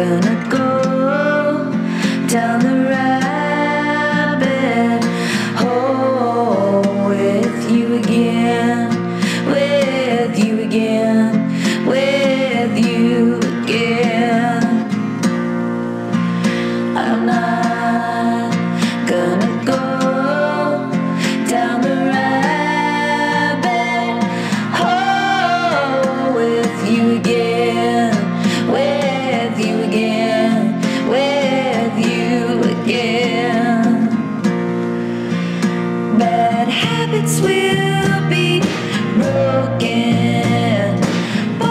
gonna go down the rabbit hole with you again, with you again, with you again. I'm not gonna go down the rabbit hole with you again. Bad habits will be broken. Boy, I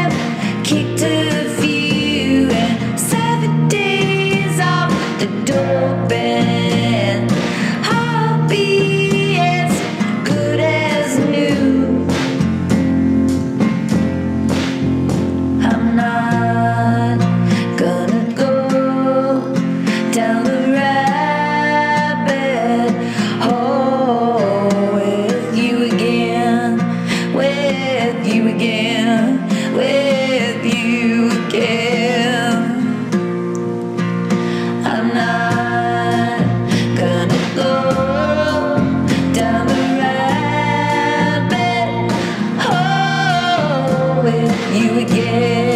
have kicked a few, and 7 days off the dope bin. I'll be as good as new. I'm not gonna go down the you again.